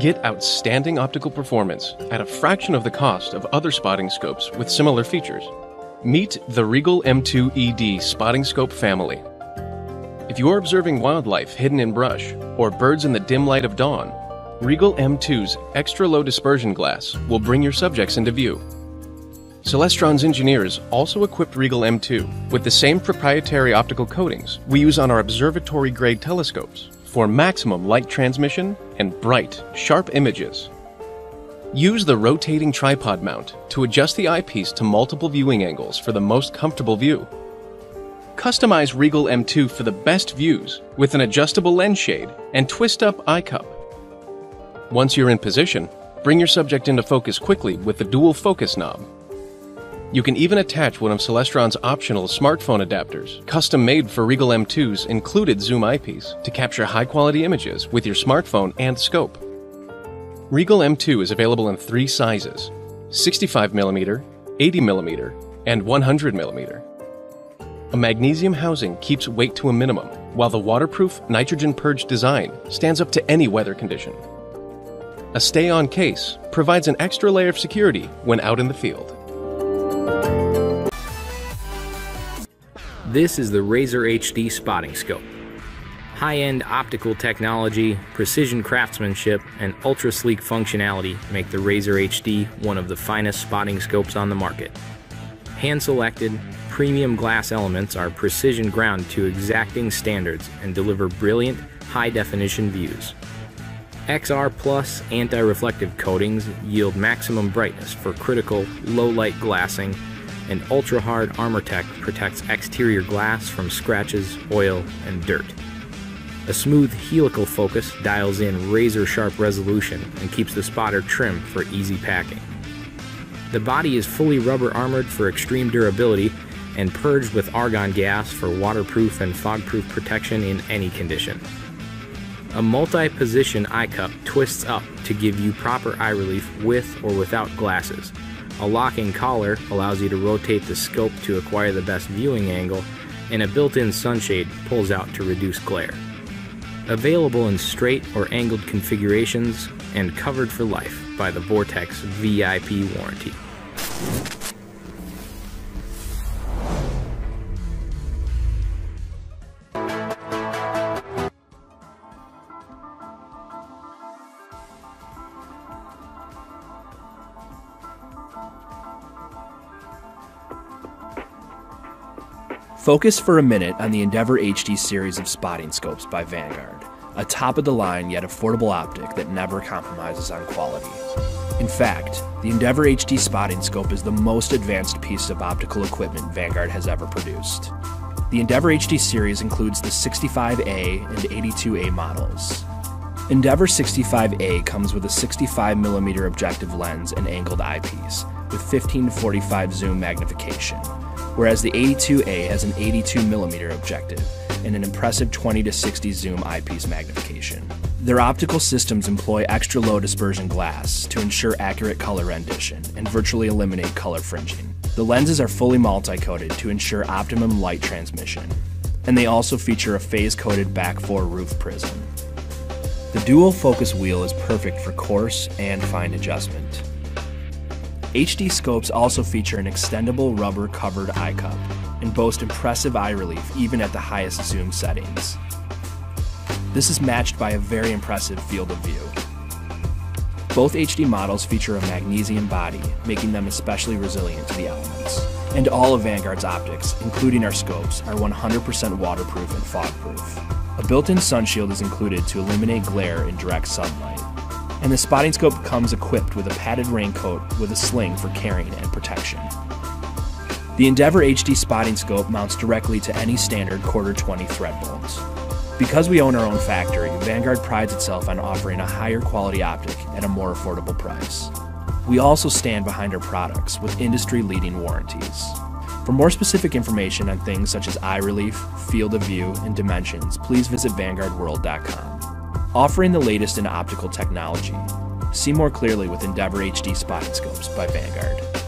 Get outstanding optical performance at a fraction of the cost of other spotting scopes with similar features. Meet the Regal M2ED spotting scope family. If you're observing wildlife hidden in brush or birds in the dim light of dawn, Regal M2's extra low dispersion glass will bring your subjects into view. Celestron's engineers also equipped Regal M2 with the same proprietary optical coatings we use on our observatory-grade telescopes for maximum light transmission and bright, sharp images. Use the rotating tripod mount to adjust the eyepiece to multiple viewing angles for the most comfortable view. Customize Regal M2 for the best views with an adjustable lens shade and twist-up eye cup. Once you're in position, bring your subject into focus quickly with the dual focus knob. You can even attach one of Celestron's optional smartphone adapters, custom-made for Regal M2's included zoom eyepiece, to capture high-quality images with your smartphone and scope. Regal M2 is available in three sizes: 65mm, 80mm, and 100mm. A magnesium housing keeps weight to a minimum, while the waterproof, nitrogen-purged design stands up to any weather condition. A stay-on case provides an extra layer of security when out in the field. This is the Razor HD spotting scope. High-end optical technology, precision craftsmanship, and ultra-sleek functionality make the Razor HD one of the finest spotting scopes on the market. Hand-selected, premium glass elements are precision ground to exacting standards and deliver brilliant, high-definition views. XR Plus anti-reflective coatings yield maximum brightness for critical low-light glassing, and ultra-hard ArmorTech protects exterior glass from scratches, oil, and dirt. A smooth helical focus dials in razor-sharp resolution and keeps the spotter trim for easy packing. The body is fully rubber armored for extreme durability and purged with argon gas for waterproof and fogproof protection in any condition. A multi-position eye cup twists up to give you proper eye relief with or without glasses. A locking collar allows you to rotate the scope to acquire the best viewing angle, and a built-in sunshade pulls out to reduce glare. Available in straight or angled configurations and covered for life by the Vortex VIP warranty. Focus for a minute on the Endeavor HD series of spotting scopes by Vanguard, a top-of-the-line yet affordable optic that never compromises on quality. In fact, the Endeavor HD spotting scope is the most advanced piece of optical equipment Vanguard has ever produced. The Endeavor HD series includes the 65A and 82A models. Endeavor 65A comes with a 65mm objective lens and angled eyepiece, with 15-45 zoom magnification, whereas the 82A has an 82mm objective and an impressive 20-60 zoom eyepiece magnification. Their optical systems employ extra low dispersion glass to ensure accurate color rendition and virtually eliminate color fringing. The lenses are fully multi-coated to ensure optimum light transmission, and they also feature a phase-coated BAK4 roof prism. The dual focus wheel is perfect for coarse and fine adjustment. HD scopes also feature an extendable rubber-covered eye cup and boast impressive eye relief even at the highest zoom settings. This is matched by a very impressive field of view. Both HD models feature a magnesium body, making them especially resilient to the elements. And all of Vanguard's optics, including our scopes, are 100% waterproof and fogproof. A built-in sunshield is included to eliminate glare in direct sunlight. And the spotting scope comes equipped with a padded raincoat with a sling for carrying and protection. The Endeavor HD spotting scope mounts directly to any standard 1/4-20 thread bolts. Because we own our own factory, Vanguard prides itself on offering a higher quality optic at a more affordable price. We also stand behind our products with industry-leading warranties. For more specific information on things such as eye relief, field of view, and dimensions, please visit VanguardWorld.com. Offering the latest in optical technology. See more clearly with Endeavor HD spotting scopes by Vanguard.